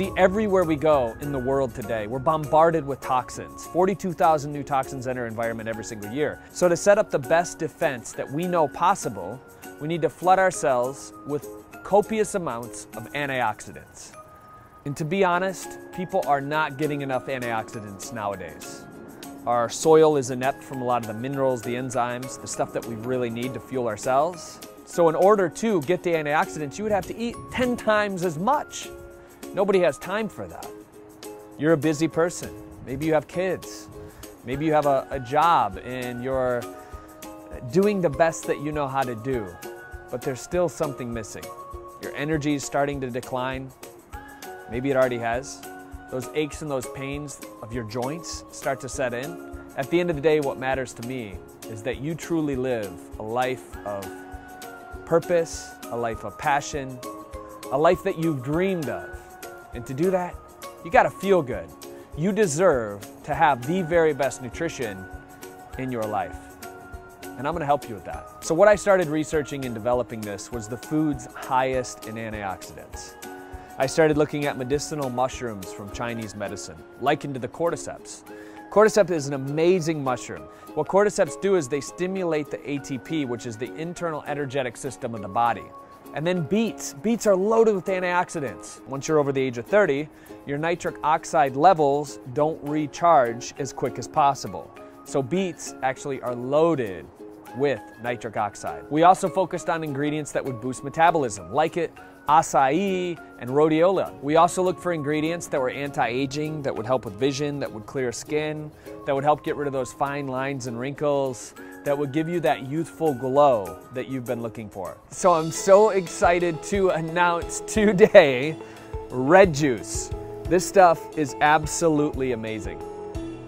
See, everywhere we go in the world today, we're bombarded with toxins. 42,000 new toxins enter our environment every single year. So to set up the best defense that we know possible, we need to flood ourselves with copious amounts of antioxidants. And to be honest, people are not getting enough antioxidants nowadays. Our soil is inept from a lot of the minerals, the enzymes, the stuff that we really need to fuel ourselves. So in order to get the antioxidants, you would have to eat 10 times as much. Nobody has time for that. You're a busy person. Maybe you have kids. Maybe you have a job and you're doing the best that you know how to do, but there's still something missing. Your energy is starting to decline. Maybe it already has. Those aches and those pains of your joints start to set in. At the end of the day, what matters to me is that you truly live a life of purpose, a life of passion, a life that you've dreamed of. And to do that, you gotta feel good. You deserve to have the very best nutrition in your life. And I'm gonna help you with that. So what I started researching and developing this was the foods highest in antioxidants. I started looking at medicinal mushrooms from Chinese medicine, likened to the cordyceps. Cordyceps is an amazing mushroom. What cordyceps do is they stimulate the ATP, which is the internal energetic system of the body. And then beets. Beets are loaded with antioxidants. Once you're over the age of 30, your nitric oxide levels don't recharge as quick as possible. So beets actually are loaded with nitric oxide. We also focused on ingredients that would boost metabolism, like acai and rhodiola. We also looked for ingredients that were anti-aging, that would help with vision, that would clear skin, that would help get rid of those fine lines and wrinkles, that would give you that youthful glow that you've been looking for. So I'm so excited to announce today, Red Juice. This stuff is absolutely amazing.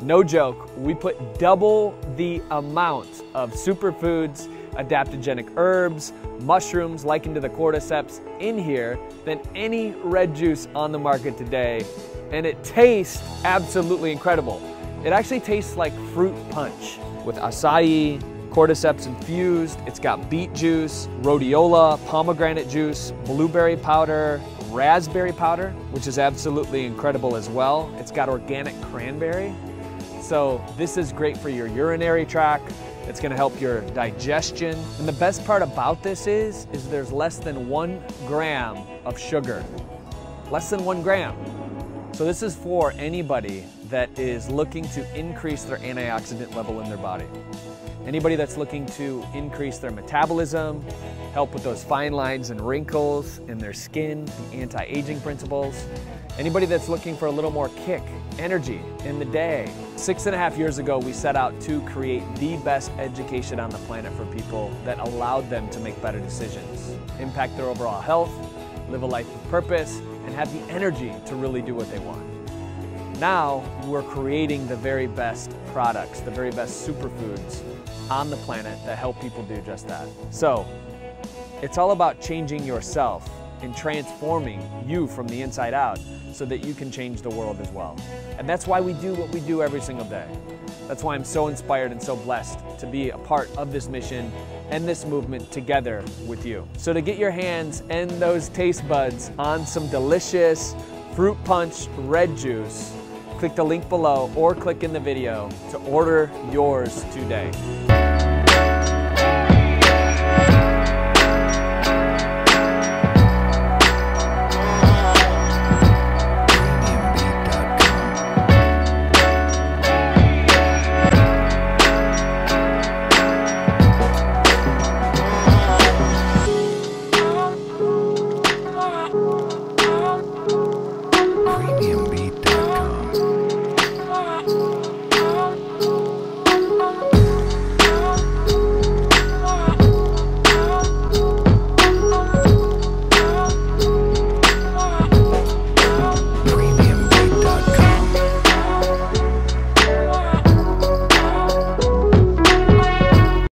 No joke, we put double the amount of superfoods, adaptogenic herbs, mushrooms likened to the cordyceps in here than any Red Juice on the market today. And it tastes absolutely incredible. It actually tastes like fruit punch with acai, cordyceps infused. It's got beet juice, rhodiola, pomegranate juice, blueberry powder, raspberry powder, which is absolutely incredible as well. It's got organic cranberry. So this is great for your urinary tract. It's gonna help your digestion. And the best part about this is there's less than 1 gram of sugar. Less than 1 gram. So this is for anybody that is looking to increase their antioxidant level in their body. Anybody that's looking to increase their metabolism, help with those fine lines and wrinkles in their skin, the anti-aging principles. Anybody that's looking for a little more kick, energy in the day. 6.5 years ago, we set out to create the best education on the planet for people that allowed them to make better decisions, impact their overall health, live a life of purpose, and have the energy to really do what they want. Now, we're creating the very best products, the very best superfoods on the planet that help people do just that. So, it's all about changing yourself and transforming you from the inside out so that you can change the world as well. And that's why we do what we do every single day. That's why I'm so inspired and so blessed to be a part of this mission and this movement together with you. So to get your hands and those taste buds on some delicious fruit punch Red Juice, click the link below or click in the video to order yours today.